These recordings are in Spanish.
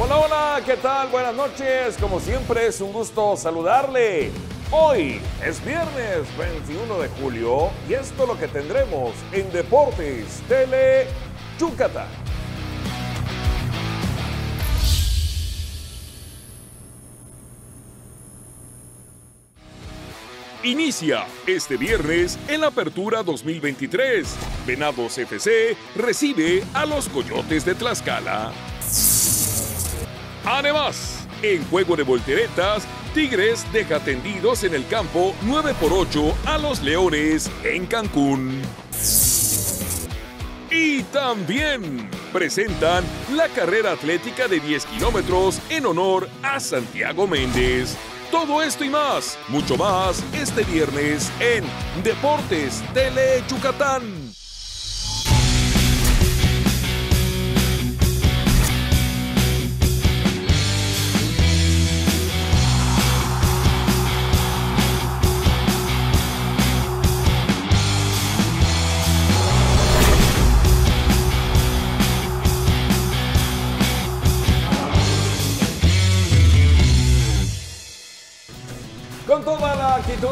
Hola, hola, ¿qué tal? Buenas noches, como siempre es un gusto saludarle. Hoy es viernes 21 de julio y esto es lo que tendremos en Deportes Tele Yucatán. Inicia este viernes en la Apertura 2023. Venados FC recibe a los Coyotes de Tlaxcala. Además, en juego de volteretas, Tigres deja tendidos en el campo 9-8 a los Leones en Cancún. Y también presentan la carrera atlética de 10 kilómetros en honor a Santiago Méndez. Todo esto y más, mucho más, este viernes en Deportes Tele Yucatán.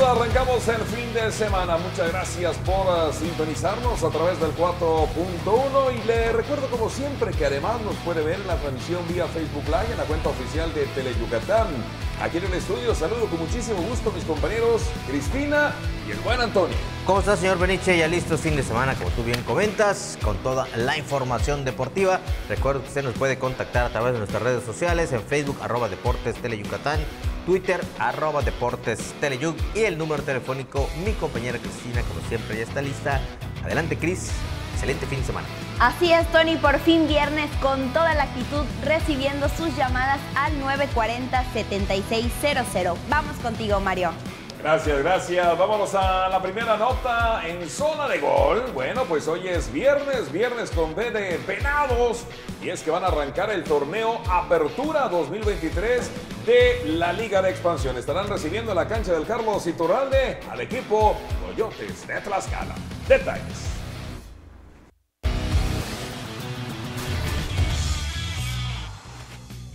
Arrancamos el fin de semana. Muchas gracias por sintonizarnos a través del 4.1 y le recuerdo como siempre que además nos puede ver en la transmisión vía Facebook Live en la cuenta oficial de Tele Yucatán. Aquí en el estudio saludo con muchísimo gusto a mis compañeros Cristina y el buen Antonio. ¿Cómo está, señor Beniche? Ya listo, fin de semana, como tú bien comentas, con toda la información deportiva. Recuerdo que usted nos puede contactar a través de nuestras redes sociales en Facebook, @DeportesTeleYucatán. Twitter, @DeportesTeleyuc y el número telefónico, mi compañera Cristina, como siempre, ya está lista. Adelante, Cris. Excelente fin de semana. Así es, Tony, por fin viernes con toda la actitud, recibiendo sus llamadas al 940-7600. Vamos contigo, Mario. Gracias, gracias. Vámonos a la primera nota en zona de gol. Bueno, pues hoy es viernes con B de Venados. Y es que van a arrancar el torneo Apertura 2023 de la Liga de Expansión. Estarán recibiendo en la cancha del Carlos Iturralde al equipo Coyotes de Tlaxcala. Detalles.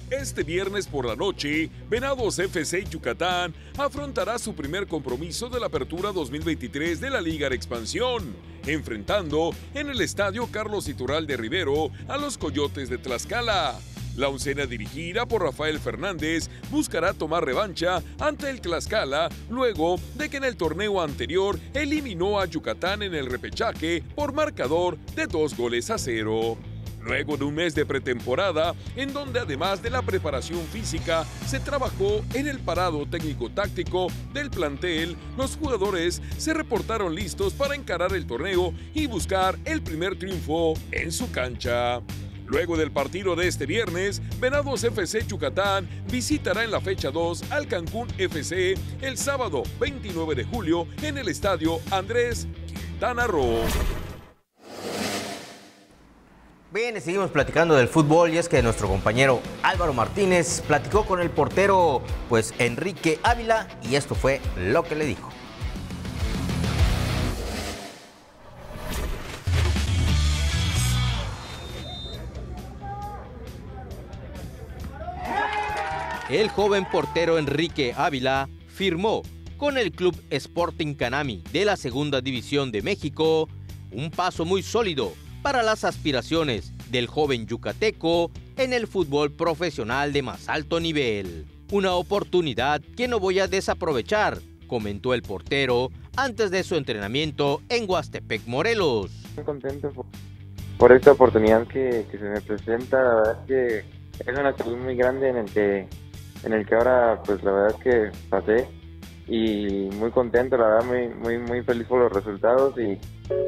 Este viernes por la noche, Venados FC Yucatán afrontará su primer compromiso de la Apertura 2023 de la Liga de Expansión, enfrentando en el estadio Carlos Iturralde Rivero a los Coyotes de Tlaxcala. La oncena dirigida por Rafael Fernández buscará tomar revancha ante el Tlaxcala luego de que en el torneo anterior eliminó a Yucatán en el repechaje por marcador de 2-0. Luego de un mes de pretemporada, en donde además de la preparación física, se trabajó en el parado técnico-táctico del plantel, los jugadores se reportaron listos para encarar el torneo y buscar el primer triunfo en su cancha. Luego del partido de este viernes, Venados FC Yucatán visitará en la fecha 2 al Cancún FC el sábado 29 de julio en el estadio Andrés Quintana Roo. Bien, y seguimos platicando del fútbol y es que nuestro compañero Álvaro Martínez platicó con el portero Enrique Ávila y esto fue lo que le dijo. El joven portero Enrique Ávila firmó con el club Sporting Canami de la Segunda División de México, un paso muy sólido para las aspiraciones del joven yucateco en el fútbol profesional de más alto nivel. Una oportunidad que no voy a desaprovechar, comentó el portero antes de su entrenamiento en Huastepec, Morelos. Estoy contento por esta oportunidad que se me presenta. La verdad es que es una actitud muy grande en el que ahora la verdad es que pasé y muy contento, la verdad muy feliz por los resultados y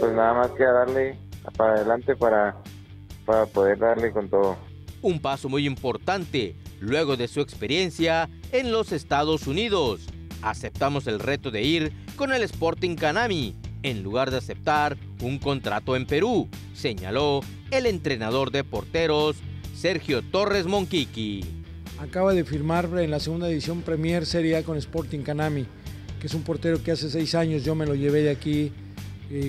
nada más que darle para adelante para poder darle con todo. Un paso muy importante luego de su experiencia en los Estados Unidos. Aceptamos el reto de ir con el Sporting Canami en lugar de aceptar un contrato en Perú, señaló el entrenador de porteros Sergio Torres. Acaba de firmar en la Segunda División Premier Serie A con Sporting Canami, que es un portero que hace 6 años yo me lo llevé de aquí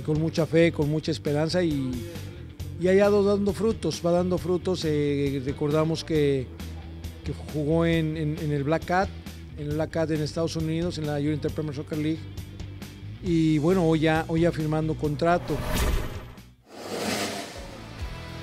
con mucha fe, con mucha esperanza y ha ido dando frutos, va dando frutos. Recordamos que que jugó en el Black Cat, en Estados Unidos, en la United Premier Soccer League. Y bueno, hoy ya firmando contrato.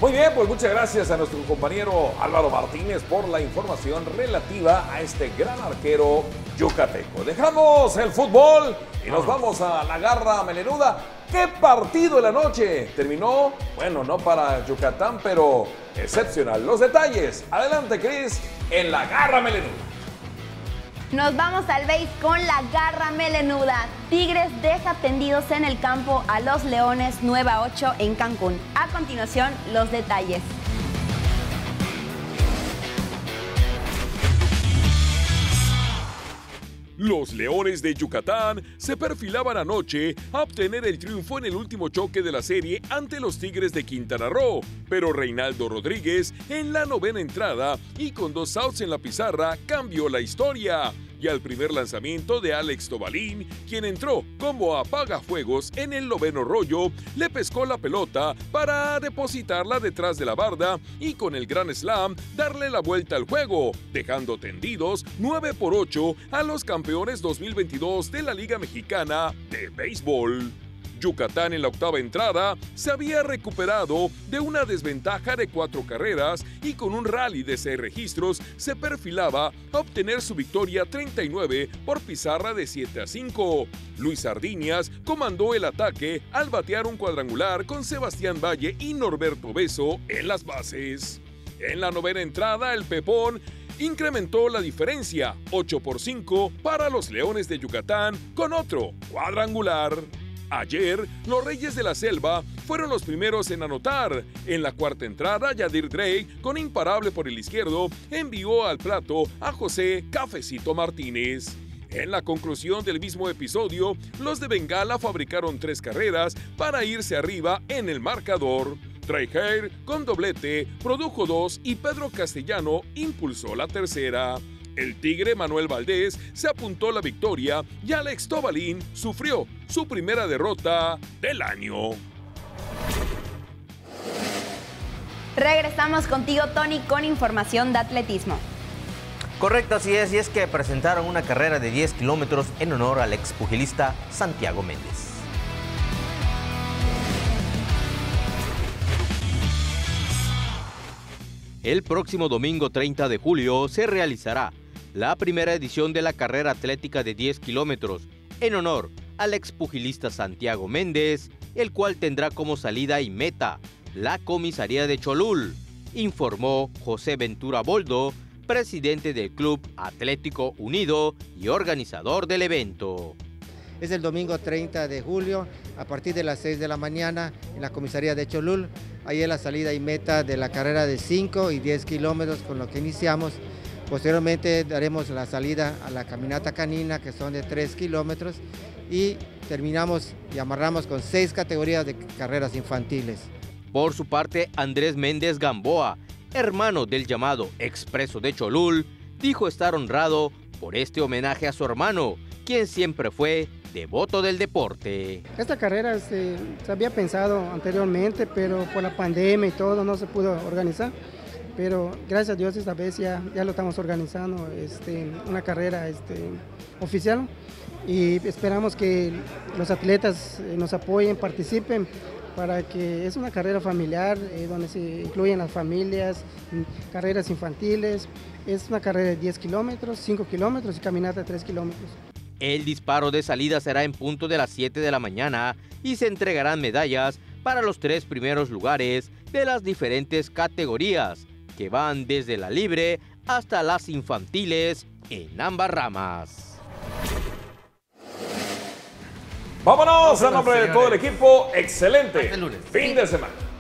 Muy bien, pues muchas gracias a nuestro compañero Álvaro Martínez por la información relativa a este gran arquero yucateco. Dejamos el fútbol y nos vamos a la garra melenuda. ¡Qué partido de la noche! Terminó, bueno, no para Yucatán, pero excepcional. Los detalles, adelante Cris, en la garra melenuda. Nos vamos al béis con la garra melenuda. Tigres deja tendidos en el campo a los Leones 9-8 en Cancún. A continuación, los detalles. Los Leones de Yucatán se perfilaban anoche a obtener el triunfo en el último choque de la serie ante los Tigres de Quintana Roo, pero Reinaldo Rodríguez en la novena entrada y con 2 outs en la pizarra cambió la historia. Y al primer lanzamiento de Alex Tobalín, quien entró como apagafuegos en el noveno rollo, le pescó la pelota para depositarla detrás de la barda y con el gran slam darle la vuelta al juego, dejando tendidos 9-8 a los campeones 2022 de la Liga Mexicana de Béisbol. Yucatán en la octava entrada se había recuperado de una desventaja de 4 carreras y con un rally de 6 registros se perfilaba a obtener su victoria 39 por pizarra de 7-5. Luis Ardiñas comandó el ataque al batear un cuadrangular con Sebastián Valle y Norberto Beso en las bases. En la novena entrada el Pepón incrementó la diferencia 8-5 para los Leones de Yucatán con otro cuadrangular. Ayer, los Reyes de la Selva fueron los primeros en anotar. En la cuarta entrada, Yadir Drake, con imparable por el izquierdo, envió al plato a José Cafecito Martínez. En la conclusión del mismo episodio, los de Bengala fabricaron 3 carreras para irse arriba en el marcador. Trey Hair, con doblete, produjo 2 y Pedro Castellano impulsó la tercera. El Tigre Manuel Valdés se apuntó la victoria y Alex Tobalín sufrió su primera derrota del año. Regresamos contigo, Tony, con información de atletismo. Correcto, así es, y es que presentaron una carrera de 10 kilómetros en honor al expugilista Santiago Méndez. El próximo domingo 30 de julio se realizará la primera edición de la carrera atlética de 10 kilómetros en honor al expugilista Santiago Méndez, el cual tendrá como salida y meta la comisaría de Cholul, informó José Ventura Boldo, presidente del Club Atlético Unido y organizador del evento. Es el domingo 30 de julio a partir de las 6 de la mañana en la comisaría de Cholul. Ahí es la salida y meta de la carrera de 5 y 10 kilómetros con lo que iniciamos. Posteriormente daremos la salida a la caminata canina que son de 3 kilómetros y terminamos y amarramos con 6 categorías de carreras infantiles. Por su parte, Andrés Méndez Gamboa, hermano del llamado Expreso de Cholul, dijo estar honrado por este homenaje a su hermano, quien siempre fue devoto del deporte. Esta carrera se había pensado anteriormente, pero por la pandemia y todo no se pudo organizar. Pero gracias a Dios esta vez ya lo estamos organizando, una carrera oficial. Y esperamos que los atletas nos apoyen, participen, para que es una carrera familiar donde se incluyen las familias, carreras infantiles. Es una carrera de 10 kilómetros, 5 kilómetros y caminata de 3 kilómetros. El disparo de salida será en punto de las 7 de la mañana y se entregarán medallas para los 3 primeros lugares de las diferentes categorías que van desde la libre hasta las infantiles en ambas ramas. Vámonos, a nombre de todo el equipo, excelente fin de semana.